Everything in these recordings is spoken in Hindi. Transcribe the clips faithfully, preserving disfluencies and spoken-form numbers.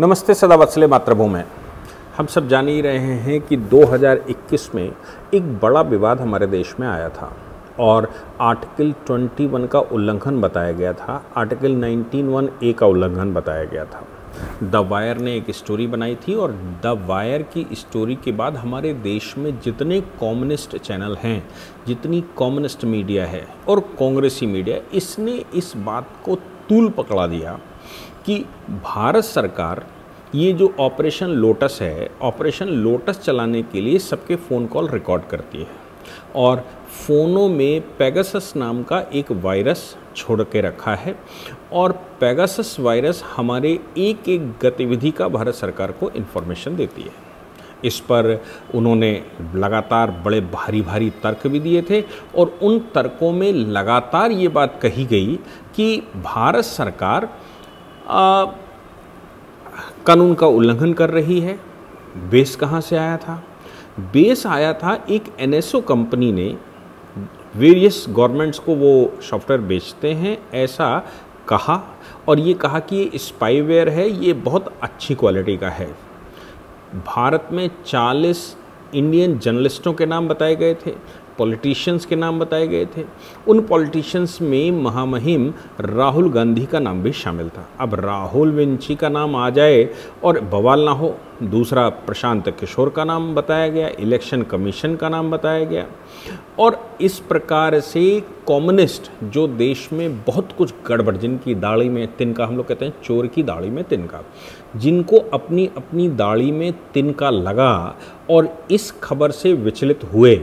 नमस्ते सदा वत्सले मातृभूमि। हम सब जान ही रहे हैं कि दो हज़ार इक्कीस में एक बड़ा विवाद हमारे देश में आया था और आर्टिकल इक्कीस का उल्लंघन बताया गया था, आर्टिकल एक सौ इक्यानवे ए का उल्लंघन बताया गया था। द वायर ने एक स्टोरी बनाई थी और द वायर की स्टोरी के बाद हमारे देश में जितने कम्युनिस्ट चैनल हैं, जितनी कम्युनिस्ट मीडिया है और कांग्रेसी मीडिया, इसने इस बात को तूल पकड़ा दिया कि भारत सरकार ये जो ऑपरेशन लोटस है, ऑपरेशन लोटस चलाने के लिए सबके फ़ोन कॉल रिकॉर्ड करती है और फ़ोनों में पेगासस नाम का एक वायरस छोड़ के रखा है और पेगासस वायरस हमारे एक एक गतिविधि का भारत सरकार को इन्फॉर्मेशन देती है। इस पर उन्होंने लगातार बड़े भारी भारी तर्क भी दिए थे और उन तर्कों में लगातार ये बात कही गई कि भारत सरकार आ, कानून का उल्लंघन कर रही है। बेस कहाँ से आया था? बेस आया था एक एनएसओ कंपनी ने, वेरियस गवर्नमेंट्स को वो सॉफ्टवेयर बेचते हैं ऐसा कहा और ये कहा कि ये स्पाईवेयर है, ये बहुत अच्छी क्वालिटी का है। भारत में चालीस इंडियन जर्नलिस्टों के नाम बताए गए थे, पॉलिटिशियंस के नाम बताए गए थे। उन पॉलिटिशियंस में महामहिम राहुल गांधी का नाम भी शामिल था। अब राहुल विंची का नाम आ जाए और बवाल ना हो। दूसरा, प्रशांत किशोर का नाम बताया गया, इलेक्शन कमीशन का नाम बताया गया और इस प्रकार से कम्युनिस्ट जो देश में बहुत कुछ गड़बड़, जिनकी दाढ़ी में तिनका, हम लोग कहते हैं चोर की दाढ़ी में तिनका, जिनको अपनी अपनी दाढ़ी में तिनका लगा और इस खबर से विचलित हुए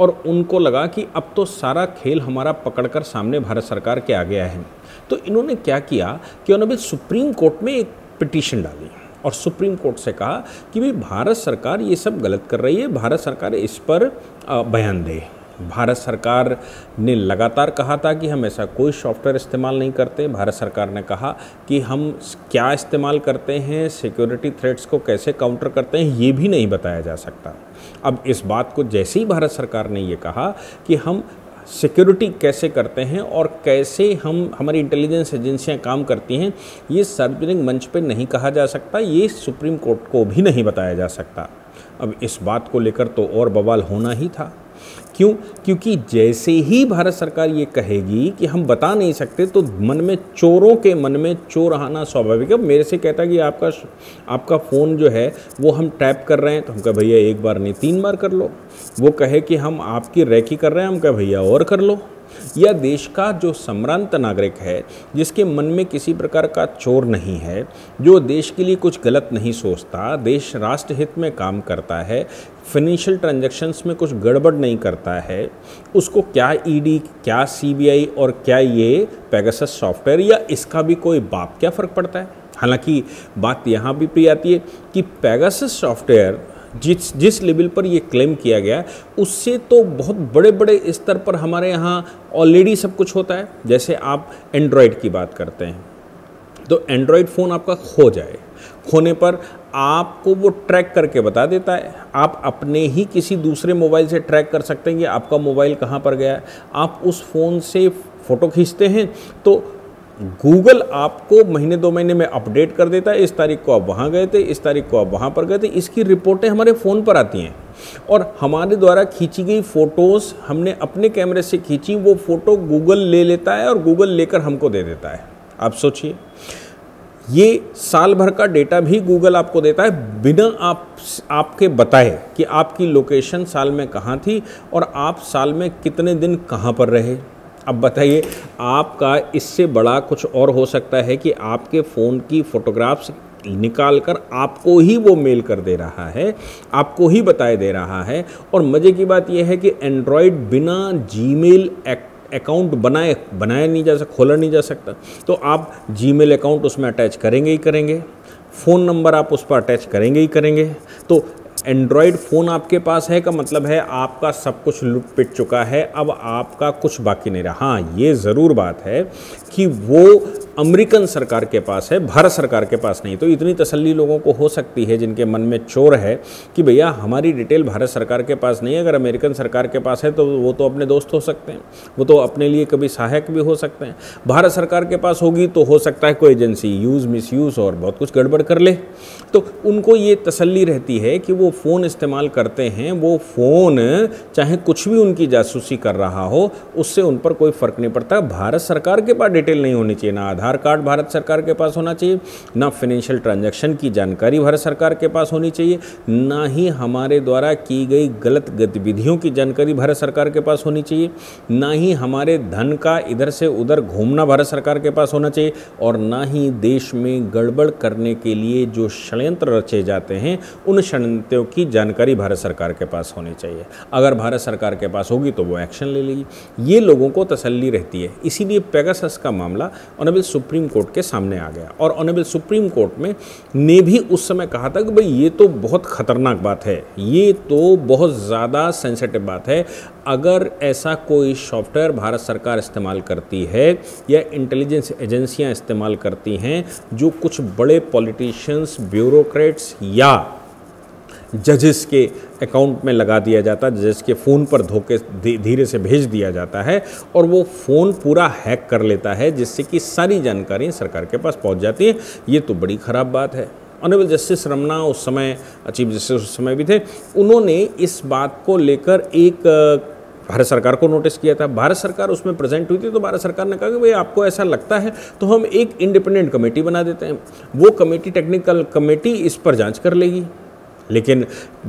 और उनको लगा कि अब तो सारा खेल हमारा पकड़कर सामने भारत सरकार के आ गया है। तो इन्होंने क्या किया कि उन्होंने सुप्रीम कोर्ट में एक पिटीशन डाली और सुप्रीम कोर्ट से कहा कि भाई भारत सरकार ये सब गलत कर रही है, भारत सरकार इस पर बयान दे। भारत सरकार ने लगातार कहा था कि हम ऐसा कोई सॉफ्टवेयर इस्तेमाल नहीं करते। भारत सरकार ने कहा कि हम क्या इस्तेमाल करते हैं, सिक्योरिटी थ्रेट्स को कैसे काउंटर करते हैं, ये भी नहीं बताया जा सकता। अब इस बात को जैसे ही भारत सरकार ने ये कहा कि हम सिक्योरिटी कैसे करते हैं और कैसे हम हमारी इंटेलिजेंस एजेंसियां काम करती हैं, ये सार्वजनिक मंच पर नहीं कहा जा सकता, ये सुप्रीम कोर्ट को भी नहीं बताया जा सकता। अब इस बात को लेकर तो और बवाल होना ही था। क्यों? क्योंकि जैसे ही भारत सरकार ये कहेगी कि हम बता नहीं सकते तो मन में चोरों के मन में चोर आना स्वाभाविक है। मेरे से कहता कि आपका आपका फ़ोन जो है वो हम टैप कर रहे हैं, तो हम कहे भैया एक बार नहीं तीन बार कर लो। वो कहे कि हम आपकी रेकी कर रहे हैं, हम कहे भैया और कर लो। या देश का जो सम्रांत नागरिक है, जिसके मन में किसी प्रकार का चोर नहीं है, जो देश के लिए कुछ गलत नहीं सोचता, देश राष्ट्र हित में काम करता है, फाइनेंशियल ट्रांजैक्शंस में कुछ गड़बड़ नहीं करता है, उसको क्या ईडी, क्या सीबीआई और क्या ये पेगासस सॉफ्टवेयर या इसका भी कोई बाप, क्या फ़र्क पड़ता है। हालांकि बात यहाँ भी पे आती है कि पेगासस सॉफ्टवेयर जिस जिस लेवल पर ये क्लेम किया गया, उससे तो बहुत बड़े बड़े स्तर पर हमारे यहाँ ऑलरेडी सब कुछ होता है। जैसे आप एंड्रॉयड की बात करते हैं तो एंड्रॉयड फ़ोन आपका खो जाए, खोने पर आपको वो ट्रैक करके बता देता है। आप अपने ही किसी दूसरे मोबाइल से ट्रैक कर सकते हैं कि आपका मोबाइल कहाँ पर गया है। आप उस फ़ोन से फ़ोटो खींचते हैं तो गूगल आपको महीने दो महीने में अपडेट कर देता है, इस तारीख को आप वहाँ गए थे, इस तारीख को आप वहाँ पर गए थे। इसकी रिपोर्टें हमारे फ़ोन पर आती हैं और हमारे द्वारा खींची गई फ़ोटोज़, हमने अपने कैमरे से खींची, वो फ़ोटो गूगल ले लेता है और गूगल लेकर हमको दे देता है। आप सोचिए, ये साल भर का डेटा भी गूगल आपको देता है बिना आप आपके बताए कि आपकी लोकेशन साल में कहाँ थी और आप साल में कितने दिन कहाँ पर रहे। अब बताइए, आपका इससे बड़ा कुछ और हो सकता है कि आपके फ़ोन की फ़ोटोग्राफ्स निकाल कर आपको ही वो मेल कर दे रहा है, आपको ही बताए दे रहा है। और मज़े की बात यह है कि एंड्रॉयड बिना जीमेल अकाउंट बनाए बनाया नहीं जा सकता, खोला नहीं जा सकता। तो आप जीमेल अकाउंट उसमें अटैच करेंगे ही करेंगे, फ़ोन नंबर आप उस पर अटैच करेंगे ही करेंगे। तो एंड्रॉयड फ़ोन आपके पास है का मतलब है आपका सब कुछ लुट पिट चुका है, अब आपका कुछ बाकी नहीं रहा। हाँ, ये ज़रूर बात है कि वो अमेरिकन सरकार के पास है, भारत सरकार के पास नहीं। तो इतनी तसल्ली लोगों को हो सकती है जिनके मन में चोर है कि भैया हमारी डिटेल भारत सरकार के पास नहीं है, अगर अमेरिकन सरकार के पास है तो वो तो अपने दोस्त हो सकते हैं, वो तो अपने लिए कभी सहायक भी हो सकते हैं। भारत सरकार के पास होगी तो हो सकता है कोई एजेंसी यूज़ मिसयूज़ और बहुत कुछ गड़बड़ कर ले। तो उनको ये तसल्ली रहती है कि वो फ़ोन इस्तेमाल करते हैं, वो फ़ोन चाहे कुछ भी उनकी जासूसी कर रहा हो उससे उन पर कोई फ़र्क नहीं पड़ता। भारत सरकार के पास डिटेल नहीं होनी चाहिए, ना आधार कार्ड भारत सरकार के पास होना चाहिए, ना फाइनेंशियल ट्रांजैक्शन की जानकारी भारत सरकार के पास होनी चाहिए, ना ही हमारे द्वारा की गई गलत गतिविधियों की जानकारी भारत सरकार के पास होनी चाहिए, ना ही हमारे धन का इधर से उधर घूमना भारत सरकार के पास होना चाहिए, और ना ही देश में गड़बड़ करने के लिए जो षड्यंत्र रचे जाते हैं उन षड्यंत्रों की जानकारी भारत सरकार के पास होनी चाहिए। अगर भारत सरकार के पास होगी तो वो एक्शन ले लेगी। ये लोगों को तसल्ली रहती है, इसीलिए पेगासस का मामला ऑनेबल सुप्रीम कोर्ट के सामने आ गया। और ऑनेबल सुप्रीम कोर्ट में ने भी उस समय कहा था कि भाई ये तो बहुत खतरनाक बात है, ये तो बहुत ज़्यादा सेंसिटिव बात है। अगर ऐसा कोई सॉफ्टवेयर भारत सरकार इस्तेमाल करती है या इंटेलिजेंस एजेंसियां इस्तेमाल करती हैं जो कुछ बड़े पॉलिटिशियंस, ब्यूरोक्रेट्स या जजेस के अकाउंट में लगा दिया जाता है, जजेस के फ़ोन पर धोखे धीरे से भेज दिया जाता है और वो फ़ोन पूरा हैक कर लेता है जिससे कि सारी जानकारी सरकार के पास पहुंच जाती है, ये तो बड़ी ख़राब बात है। ऑनरेबल जस्टिस रमना उस समय चीफ जस्टिस उस समय भी थे, उन्होंने इस बात को लेकर एक भारत सरकार को नोटिस किया था। भारत सरकार उसमें प्रेजेंट हुई थी, तो भारत सरकार ने कहा कि भाई आपको ऐसा लगता है तो हम एक इंडिपेंडेंट कमेटी बना देते हैं, वो कमेटी टेक्निकल कमेटी इस पर जांच कर लेगी। लेकिन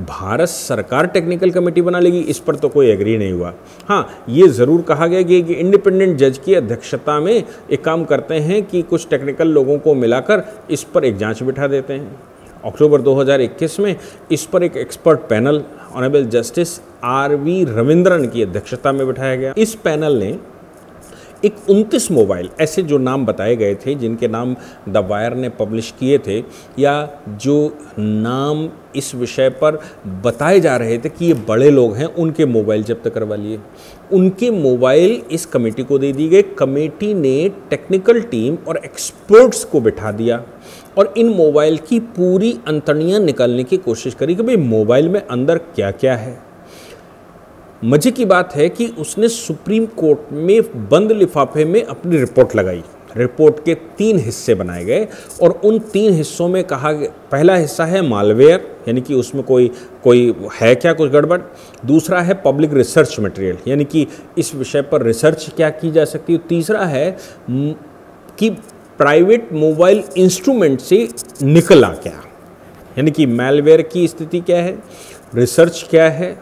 भारत सरकार टेक्निकल कमेटी बना लेगी इस पर तो कोई एग्री नहीं हुआ। हाँ, ये ज़रूर कहा गया कि एक इंडिपेंडेंट जज की अध्यक्षता में एक काम करते हैं कि कुछ टेक्निकल लोगों को मिलाकर इस पर एक जांच बिठा देते हैं। अक्टूबर दो हज़ार इक्कीस में इस पर एक expert panel honourable justice RV Ravindran की अध्यक्षता में बिठाया गया। इस पैनल ने एक उनतीस मोबाइल ऐसे जो नाम बताए गए थे, जिनके नाम द वायर ने पब्लिश किए थे या जो नाम इस विषय पर बताए जा रहे थे कि ये बड़े लोग हैं, उनके मोबाइल जब्त करवा लिए। उनके मोबाइल इस कमेटी को दे दिए गए। कमेटी ने टेक्निकल टीम और एक्सपर्ट्स को बिठा दिया और इन मोबाइल की पूरी अंतड़ियाँ निकालने की कोशिश करी कि भाई मोबाइल में अंदर क्या क्या है। मजे की बात है कि उसने सुप्रीम कोर्ट में बंद लिफाफे में अपनी रिपोर्ट लगाई। रिपोर्ट के तीन हिस्से बनाए गए और उन तीन हिस्सों में कहा गया, पहला हिस्सा है मालवेयर, यानी कि उसमें कोई कोई है क्या कुछ गड़बड़। दूसरा है पब्लिक रिसर्च मटेरियल, यानी कि इस विषय पर रिसर्च क्या की जा सकती है। तीसरा है कि प्राइवेट मोबाइल इंस्ट्रूमेंट से निकला क्या, यानी कि मैलवेयर की स्थिति क्या है, रिसर्च क्या है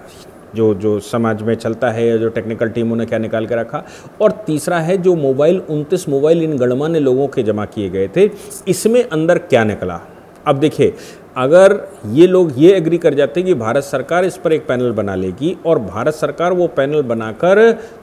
जो जो समाज में चलता है या जो टेक्निकल टीमों ने क्या निकाल के रखा। और तीसरा है जो मोबाइल उनतीस मोबाइल इन गणमान्य लोगों के जमा किए गए थे, इसमें अंदर क्या निकला। अब देखिए, अगर ये लोग ये एग्री कर जाते कि भारत सरकार इस पर एक पैनल बना लेगी और भारत सरकार वो पैनल बनाकर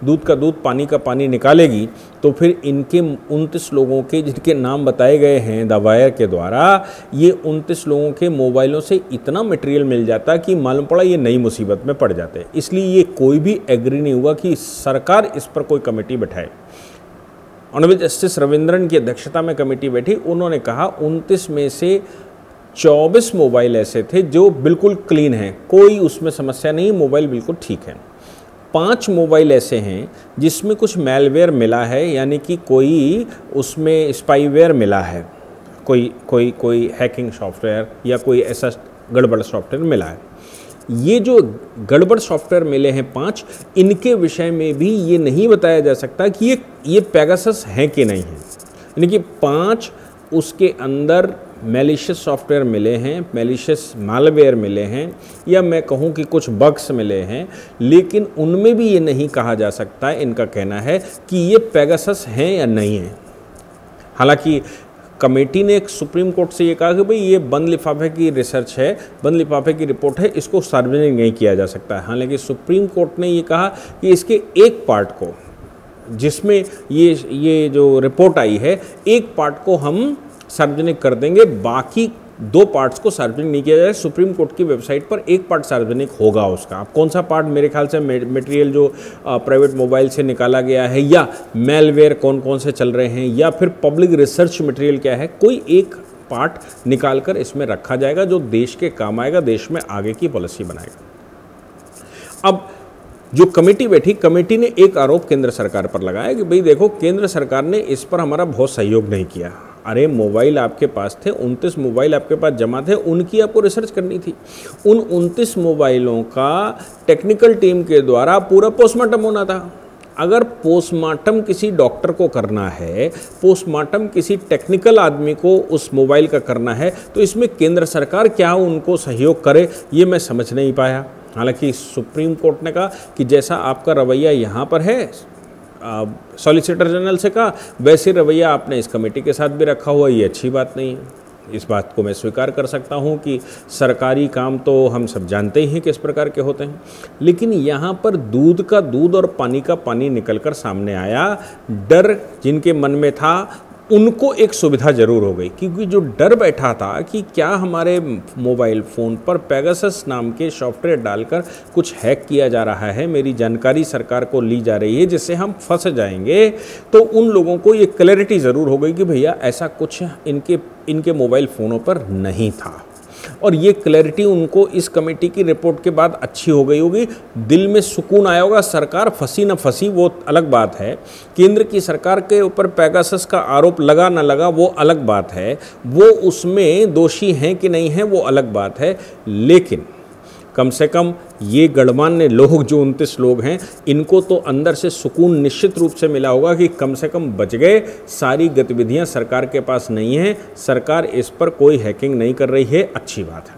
दूध का दूध पानी का पानी निकालेगी, तो फिर इनके उनतीस लोगों के जिनके नाम बताए गए हैं द वायर के द्वारा, ये उनतीस लोगों के मोबाइलों से इतना मटेरियल मिल जाता कि मालूम पड़ा ये नई मुसीबत में पड़ जाते। इसलिए ये कोई भी एग्री नहीं हुआ कि सरकार इस पर कोई कमेटी बैठाए। ऑनरेबल जस्टिस रविंद्रन की अध्यक्षता में कमेटी बैठी। उन्होंने कहा उनतीस में से चौबीस मोबाइल ऐसे थे जो बिल्कुल क्लीन हैं, कोई उसमें समस्या नहीं, मोबाइल बिल्कुल ठीक है। पाँच मोबाइल ऐसे हैं जिसमें कुछ मैलवेयर मिला है, यानी कि कोई उसमें स्पाईवेयर मिला है, कोई कोई कोई हैकिंग सॉफ्टवेयर या कोई ऐसा गड़बड़ सॉफ्टवेयर मिला है। ये जो गड़बड़ सॉफ्टवेयर मिले हैं पाँच, इनके विषय में भी ये नहीं बताया जा सकता कि ये ये पेगासस हैं कि नहीं है, यानी कि पाँच उसके अंदर मैलिशियस सॉफ्टवेयर मिले हैं, मैलिशियस मालवेयर मिले हैं, या मैं कहूं कि कुछ बग्स मिले हैं, लेकिन उनमें भी ये नहीं कहा जा सकता, इनका कहना है कि ये पेगासस हैं या नहीं है। हालांकि कमेटी ने एक सुप्रीम कोर्ट से ये कहा कि भाई ये बंद लिफाफे की रिसर्च है, बंद लिफाफे की रिपोर्ट है, इसको सार्वजनिक नहीं किया जा सकता। हालांकि सुप्रीम कोर्ट ने ये कहा कि इसके एक पार्ट को, जिसमें ये ये जो रिपोर्ट आई है, एक पार्ट को हम सार्वजनिक कर देंगे, बाकी दो पार्ट्स को सार्वजनिक नहीं किया जाए। सुप्रीम कोर्ट की वेबसाइट पर एक पार्ट सार्वजनिक होगा उसका। आप कौन सा पार्ट, मेरे ख्याल से मटेरियल जो प्राइवेट मोबाइल से निकाला गया है या मेलवेयर कौन कौन से चल रहे हैं या फिर पब्लिक रिसर्च मटेरियल क्या है, कोई एक पार्ट निकालकर इसमें रखा जाएगा जो देश के काम आएगा, देश में आगे की पॉलिसी बनाएगा। अब जो कमेटी बैठी, कमेटी ने एक आरोप केंद्र सरकार पर लगाया कि भाई देखो केंद्र सरकार ने इस पर हमारा बहुत सहयोग नहीं किया। अरे मोबाइल आपके पास थे, उनतीस मोबाइल आपके पास जमा थे, उनकी आपको रिसर्च करनी थी। उन उनतीस मोबाइलों का टेक्निकल टीम के द्वारा पूरा पोस्टमार्टम होना था। अगर पोस्टमार्टम किसी डॉक्टर को करना है, पोस्टमार्टम किसी टेक्निकल आदमी को उस मोबाइल का करना है, तो इसमें केंद्र सरकार क्या उनको सहयोग करे, ये मैं समझ नहीं पाया। हालांकि सुप्रीम कोर्ट ने कहा कि जैसा आपका रवैया यहाँ पर है, सॉलिसिटर जनरल से कहा, वैसे रवैया आपने इस कमेटी के साथ भी रखा हुआ, ये अच्छी बात नहीं है। इस बात को मैं स्वीकार कर सकता हूँ कि सरकारी काम तो हम सब जानते ही हैं किस प्रकार के होते हैं, लेकिन यहाँ पर दूध का दूध और पानी का पानी निकलकर सामने आया। डर जिनके मन में था उनको एक सुविधा जरूर हो गई, क्योंकि जो डर बैठा था कि क्या हमारे मोबाइल फ़ोन पर पेगासस नाम के सॉफ्टवेयर डालकर कुछ हैक किया जा रहा है, मेरी जानकारी सरकार को ली जा रही है जिससे हम फंस जाएंगे, तो उन लोगों को ये क्लैरिटी ज़रूर हो गई कि भैया ऐसा कुछ इनके इनके मोबाइल फ़ोनों पर नहीं था। और ये क्लैरिटी उनको इस कमेटी की रिपोर्ट के बाद अच्छी हो गई होगी, दिल में सुकून आया होगा। सरकार फंसी न फंसी वो अलग बात है, केंद्र की सरकार के ऊपर पेगासस का आरोप लगा न लगा वो अलग बात है, वो उसमें दोषी हैं कि नहीं हैं वो अलग बात है, लेकिन कम से कम ये गणमान्य लोग जो उनतीस लोग हैं, इनको तो अंदर से सुकून निश्चित रूप से मिला होगा कि कम से कम बच गए, सारी गतिविधियां सरकार के पास नहीं हैं, सरकार इस पर कोई हैकिंग नहीं कर रही है, अच्छी बात है।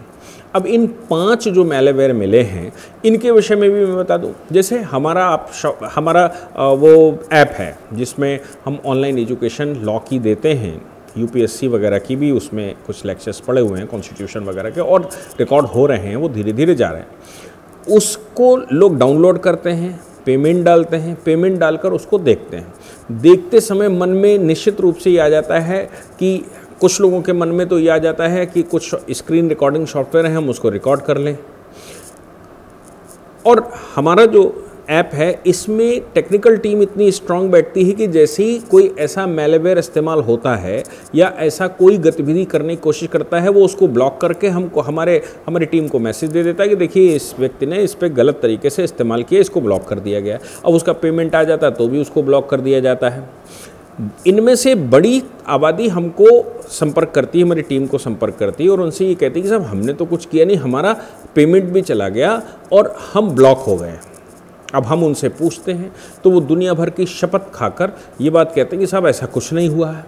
अब इन पांच जो मैलवेयर मिले हैं इनके विषय में भी मैं बता दूं। जैसे हमारा आप हमारा वो ऐप है जिसमें हम ऑनलाइन एजुकेशन लॉ की देते हैं, यूपीएससी वगैरह की भी उसमें कुछ लेक्चर्स पड़े हुए हैं, कॉन्स्टिट्यूशन वगैरह के, और रिकॉर्ड हो रहे हैं, वो धीरे धीरे जा रहे हैं। उसको लोग डाउनलोड करते हैं, पेमेंट डालते हैं, पेमेंट डालकर उसको देखते हैं। देखते समय मन में निश्चित रूप से ये आ जाता है कि कुछ लोगों के मन में तो ये आ जाता है कि कुछ स्क्रीन रिकॉर्डिंग सॉफ्टवेयर है, हम उसको रिकॉर्ड कर लें। और हमारा जो ऐप है इसमें टेक्निकल टीम इतनी स्ट्रांग बैठती है कि जैसे ही कोई ऐसा मैलवेयर इस्तेमाल होता है या ऐसा कोई गतिविधि करने की कोशिश करता है, वो उसको ब्लॉक करके हमको हमारे हमारी टीम को मैसेज दे देता है कि देखिए इस व्यक्ति ने इस पर गलत तरीके से इस्तेमाल किया, इसको ब्लॉक कर दिया गया। अब उसका पेमेंट आ जाता तो भी उसको ब्लॉक कर दिया जाता है। इनमें से बड़ी आबादी हमको संपर्क करती है, हमारी टीम को संपर्क करती है और उनसे ये कहती है कि साहब हमने तो कुछ किया नहीं, हमारा पेमेंट भी चला गया और हम ब्लॉक हो गए। अब हम उनसे पूछते हैं तो वो दुनिया भर की शपथ खाकर ये बात कहते हैं कि साहब ऐसा कुछ नहीं हुआ है।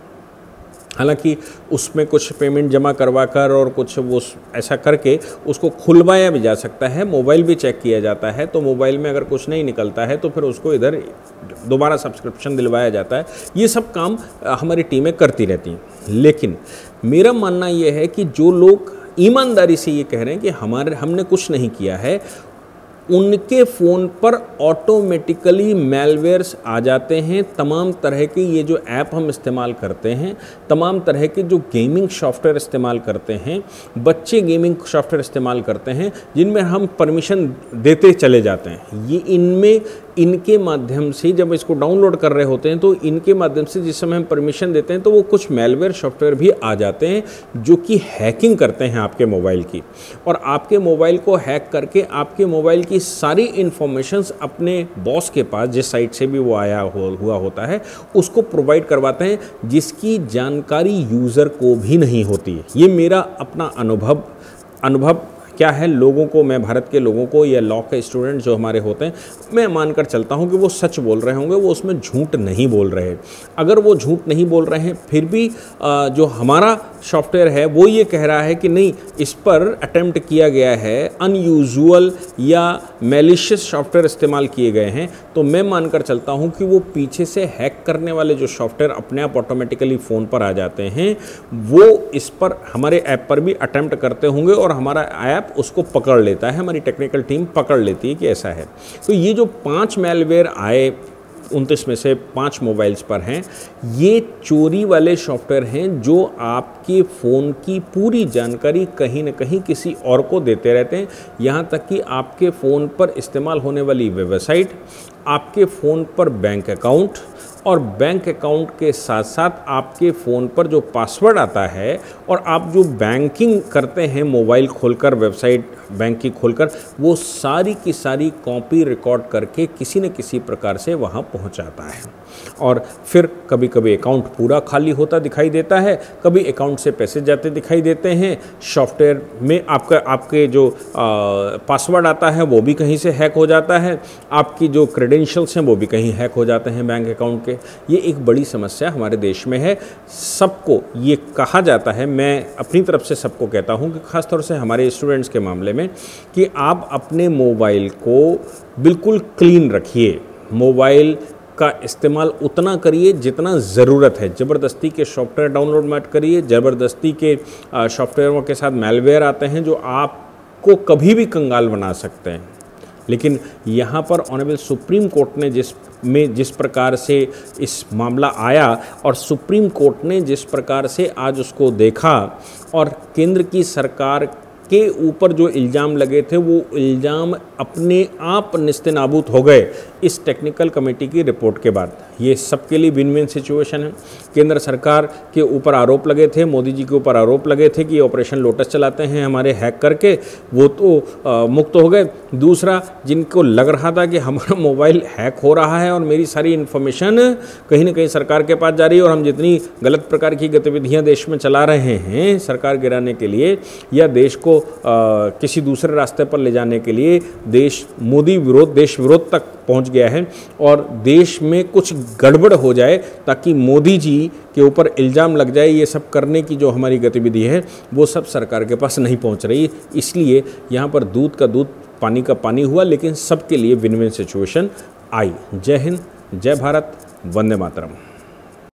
हालांकि उसमें कुछ पेमेंट जमा करवा कर और कुछ वो ऐसा करके उसको खुलवाया भी जा सकता है, मोबाइल भी चेक किया जाता है, तो मोबाइल में अगर कुछ नहीं निकलता है तो फिर उसको इधर दोबारा सब्सक्रिप्शन दिलवाया जाता है। ये सब काम हमारी टीमें करती रहती हैं। लेकिन मेरा मानना ये है कि जो लोग ईमानदारी से ये कह रहे हैं कि हमारे हमने कुछ नहीं किया है, उनके फ़ोन पर ऑटोमेटिकली मैलवेयर्स आ जाते हैं। तमाम तरह के ये जो ऐप हम इस्तेमाल करते हैं, तमाम तरह के जो गेमिंग सॉफ्टवेयर इस्तेमाल करते हैं, बच्चे गेमिंग सॉफ्टवेयर इस्तेमाल करते हैं जिनमें हम परमिशन देते चले जाते हैं। ये इनमें इनके माध्यम से जब इसको डाउनलोड कर रहे होते हैं तो इनके माध्यम से जिस समय हम परमिशन देते हैं तो वो कुछ मैलवेयर सॉफ्टवेयर भी आ जाते हैं जो कि हैकिंग करते हैं आपके मोबाइल की, और आपके मोबाइल को हैक करके आपके मोबाइल की सारी इन्फॉर्मेशंस अपने बॉस के पास, जिस साइट से भी वो आया हो, हुआ होता है, उसको प्रोवाइड करवाते हैं, जिसकी जानकारी यूज़र को भी नहीं होती है। ये मेरा अपना अनुभव अनुभव क्या है, लोगों को, मैं भारत के लोगों को या लॉ के स्टूडेंट जो हमारे होते हैं, मैं मानकर चलता हूं कि वो सच बोल रहे होंगे, वो उसमें झूठ नहीं बोल रहे। अगर वो झूठ नहीं बोल रहे हैं फिर भी जो हमारा सॉफ्टवेयर है वो ये कह रहा है कि नहीं, इस पर अटेम्प्ट किया गया है, अनयूजुअल या मैलिशियस सॉफ्टवेयर इस्तेमाल किए गए हैं, तो मैं मानकर चलता हूँ कि वो पीछे से हैक करने वाले जो सॉफ्टवेयर अपने आप ऑटोमेटिकली फ़ोन पर आ जाते हैं, वो इस पर हमारे ऐप पर भी अटेम्प्ट करते होंगे और हमारा ऐप उसको पकड़ लेता है, हमारी टेक्निकल टीम पकड़ लेती है कि ऐसा है। तो ये जो पांच मैलवेयर आए उनतीस में से पाँच मोबाइल्स पर हैं। ये चोरी वाले सॉफ्टवेयर हैं जो आपके फ़ोन की पूरी जानकारी कहीं ना कहीं किसी और को देते रहते हैं, यहाँ तक कि आपके फ़ोन पर इस्तेमाल होने वाली वेबसाइट, आपके फ़ोन पर बैंक अकाउंट, और बैंक अकाउंट के साथ साथ आपके फ़ोन पर जो पासवर्ड आता है, और आप जो बैंकिंग करते हैं मोबाइल खोलकर, वेबसाइट बैंकिंग खोलकर, वो सारी की सारी कॉपी रिकॉर्ड करके किसी न किसी प्रकार से वहाँ पहुँचाता है। और फिर कभी कभी अकाउंट पूरा खाली होता दिखाई देता है, कभी अकाउंट से पैसे जाते दिखाई देते हैं, सॉफ्टवेयर में आपका आपके जो पासवर्ड आता है वो भी कहीं से हैक हो जाता है, आपकी जो क्रेडेंशियल्स हैं वो भी कहीं हैक हो जाते हैं बैंक अकाउंट के। ये एक बड़ी समस्या हमारे देश में है। सबको ये कहा जाता है, मैं अपनी तरफ से सबको कहता हूँ कि खासतौर से हमारे स्टूडेंट्स के मामले में, कि आप अपने मोबाइल को बिल्कुल क्लीन रखिए, मोबाइल का इस्तेमाल उतना करिए जितना ज़रूरत है। ज़बरदस्ती के सॉफ्टवेयर डाउनलोड मत करिए, ज़बरदस्ती के सॉफ्टवेयरों के साथ मैलवेयर आते हैं जो आपको कभी भी कंगाल बना सकते हैं। लेकिन यहाँ पर ऑनरेबल सुप्रीम कोर्ट ने जिस में जिस प्रकार से इस मामला आया, और सुप्रीम कोर्ट ने जिस प्रकार से आज उसको देखा, और केंद्र की सरकार के ऊपर जो इल्ज़ाम लगे थे वो इल्ज़ाम अपने आप निस्तेनाबूत हो गए इस टेक्निकल कमेटी की रिपोर्ट के बाद। ये सबके लिए विन विन सिचुएशन है। केंद्र सरकार के ऊपर आरोप लगे थे, मोदी जी के ऊपर आरोप लगे थे कि ऑपरेशन लोटस चलाते हैं हमारे हैक करके, वो तो आ, मुक्त हो गए। दूसरा, जिनको लग रहा था कि हमारा मोबाइल हैक हो रहा है और मेरी सारी इन्फॉर्मेशन कहीं ना कहीं सरकार के पास जा रही है, और हम जितनी गलत प्रकार की गतिविधियाँ देश में चला रहे हैं सरकार गिराने के लिए या देश को आ, किसी दूसरे रास्ते पर ले जाने के लिए, देश मोदी विरोध देश विरोध तक पहुंच गया है, और देश में कुछ गड़बड़ हो जाए ताकि मोदी जी के ऊपर इल्ज़ाम लग जाए। ये सब करने की जो हमारी गतिविधि है वो सब सरकार के पास नहीं पहुंच रही, इसलिए यहाँ पर दूध का दूध पानी का पानी हुआ, लेकिन सबके लिए विन विन सिचुएशन आई। जय हिंद, जय भारत, वंदे मातरम।